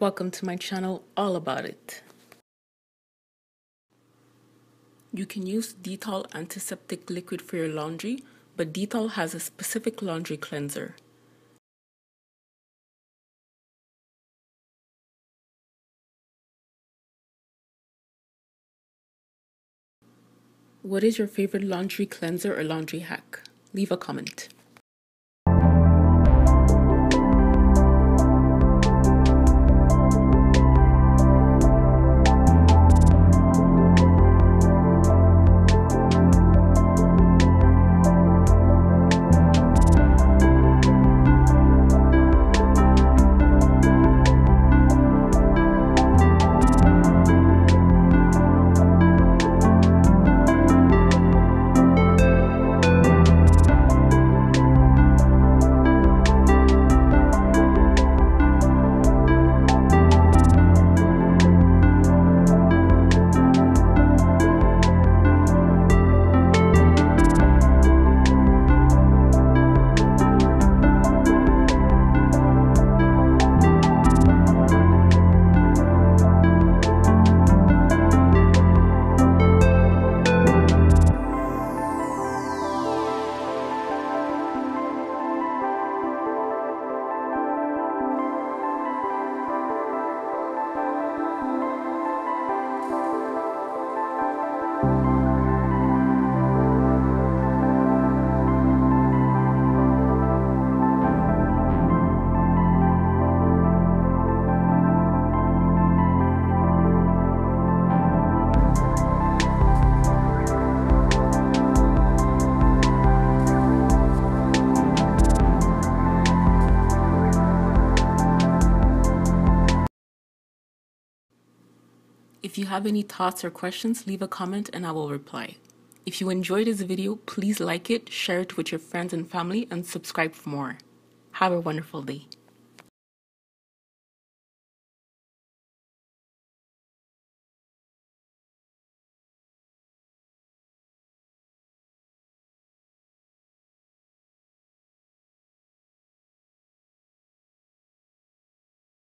Welcome to my channel, All About It. You can use Dettol antiseptic liquid for your laundry, but Dettol has a specific laundry cleanser. What is your favorite laundry cleanser or laundry hack? Leave a comment. If you have any thoughts or questions, leave a comment and I will reply. If you enjoyed this video, please like it, share it with your friends and family, and subscribe for more. Have a wonderful day.